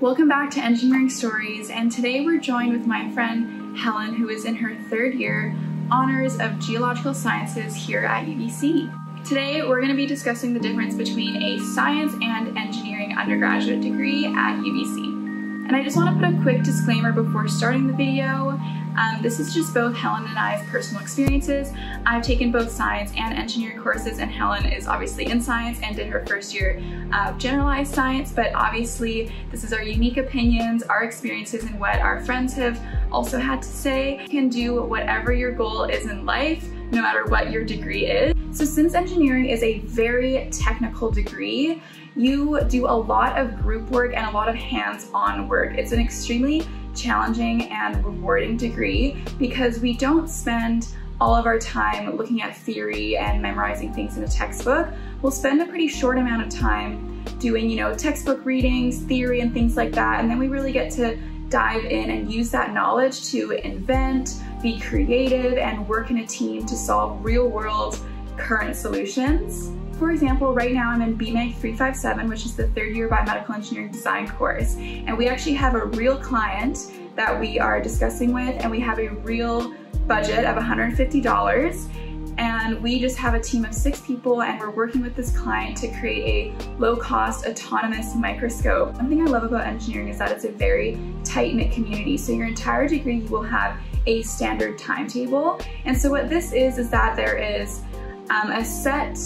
Welcome back to Engineering Stories, and today we're joined with my friend Helen, who is in her third year honors of geological sciences here at UBC. Today we're going to be discussing the difference between a science and engineering undergraduate degree at UBC. And I just want to put a quick disclaimer before starting the video. This is just both Helen and I's personal experiences. I've taken both science and engineering courses, and Helen is obviously in science and did her first year of generalized science, but obviously this is our unique opinions, our experiences, and what our friends have also had to say. You can do whatever your goal is in life, no matter what your degree is. So since engineering is a very technical degree, you do a lot of group work and a lot of hands-on work. It's an extremely challenging and rewarding degree because we don't spend all of our time looking at theory and memorizing things in a textbook. We'll spend a pretty short amount of time doing, textbook readings, theory, and things like that, and then we really get to dive in and use that knowledge to invent, be creative, and work in a team to solve real-world current solutions. For example, right now I'm in BME 357, which is the third year biomedical engineering design course, and we actually have a real client that we are discussing with, and we have a real budget of $150, and we just have a team of 6 people, and we're working with this client to create a low-cost autonomous microscope. One thing I love about engineering is that it's a very tight-knit community, so your entire degree you will have a standard timetable, and so what this is that there is a set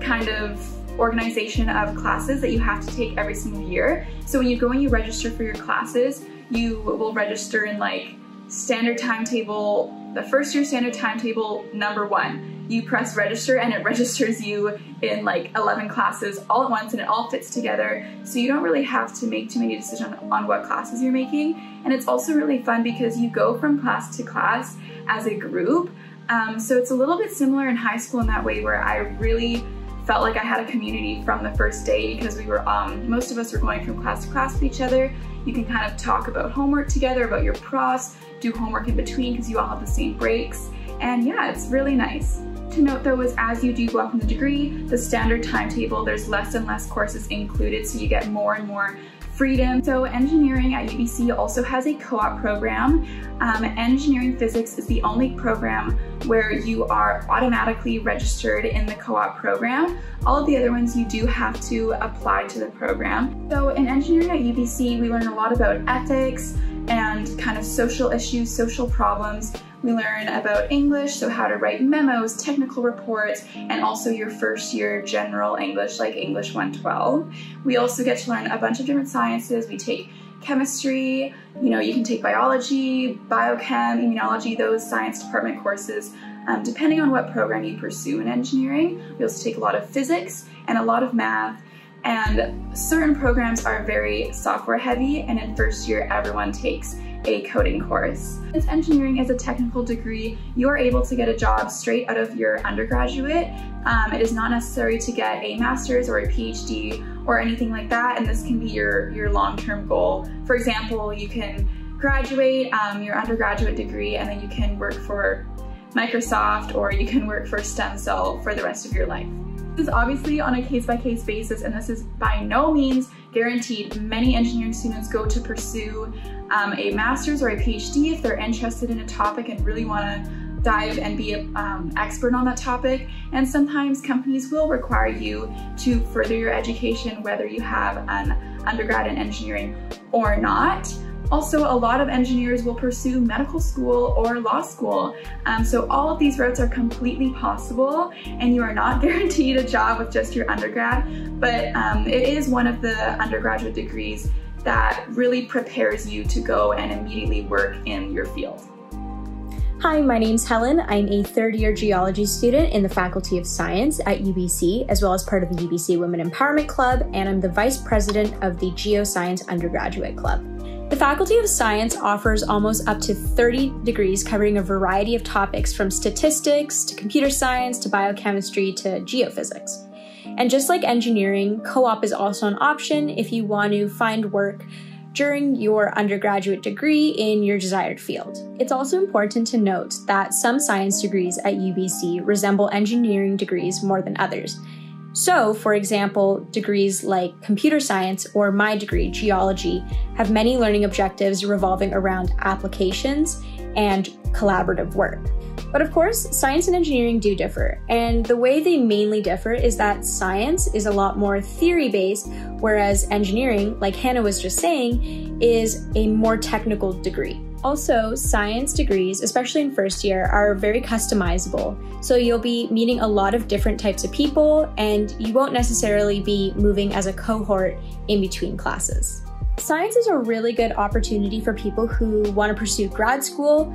kind of organization of classes that you have to take every single year. So when you go and you register for your classes, you will register in like standard timetable, the first year standard timetable #1. You press register and it registers you in like 11 classes all at once, and it all fits together. So you don't really have to make too many decisions on what classes you're making. And it's also really fun because you go from class to class as a group. So it's a little bit similar in high school in that way, where I really felt like I had a community from the first day because we were, most of us were going from class to class with each other. You can kind of talk about homework together, about your profs, do homework in between because you all have the same breaks. And yeah, it's really nice. To note though is as you do go up in the degree, the standard timetable, there's less and less courses included, so you get more and more freedom. So engineering at UBC also has a co-op program. Engineering physics is the only program where you are automatically registered in the co-op program. All of the other ones you do have to apply to the program. So in engineering at UBC, we learn a lot about ethics and kind of social issues, social problems. We learn about English, so how to write memos, technical reports, and also your first year general English, like English 112. We also get to learn a bunch of different sciences. We take chemistry, you can take biology, biochem, immunology, those science department courses, depending on what program you pursue in engineering. We also take a lot of physics and a lot of math, and certain programs are very software heavy, and in first year everyone takes a coding course. Since engineering is a technical degree, you are able to get a job straight out of your undergraduate. It is not necessary to get a master's or a PhD or anything like that, and this can be your long-term goal. For example, you can graduate your undergraduate degree, and then you can work for Microsoft, or you can work for STEM cell for the rest of your life. This is obviously on a case-by-case basis, and this is by no means guaranteed. Many engineering students go to pursue a master's or a PhD if they're interested in a topic and really want to dive and be an expert on that topic, and sometimes companies will require you to further your education whether you have an undergrad in engineering or not. Also, a lot of engineers will pursue medical school or law school. So all of these routes are completely possible, and you are not guaranteed a job with just your undergrad, but it is one of the undergraduate degrees that really prepares you to go and immediately work in your field. Hi, my name's Helen. I'm a third-year geology student in the Faculty of Science at UBC, as well as part of the UBC Women Empowerment Club, and I'm the Vice President of the Geoscience Undergraduate Club. The Faculty of Science offers almost up to 30 degrees covering a variety of topics, from statistics to computer science to biochemistry to geophysics. And just like engineering, co-op is also an option if you want to find work during your undergraduate degree in your desired field. It's also important to note that some science degrees at UBC resemble engineering degrees more than others. So, for example, degrees like computer science or my degree, geology, have many learning objectives revolving around applications and collaborative work. But of course, science and engineering do differ, and the way they mainly differ is that science is a lot more theory-based, whereas engineering, like Hannah was just saying, is a more technical degree. Also, science degrees, especially in first year, are very customizable, so you'll be meeting a lot of different types of people, and you won't necessarily be moving as a cohort in between classes. Science is a really good opportunity for people who want to pursue grad school,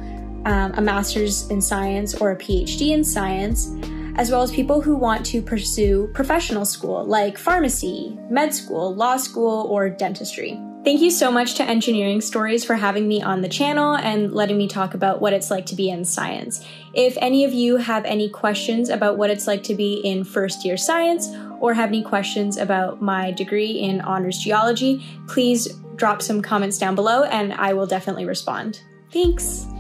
a master's in science or a PhD in science, as well as people who want to pursue professional school like pharmacy, med school, law school, or dentistry. Thank you so much to Engineering Stories for having me on the channel and letting me talk about what it's like to be in science. If any of you have any questions about what it's like to be in first year science or have any questions about my degree in honors geology, please drop some comments down below and I will definitely respond. Thanks!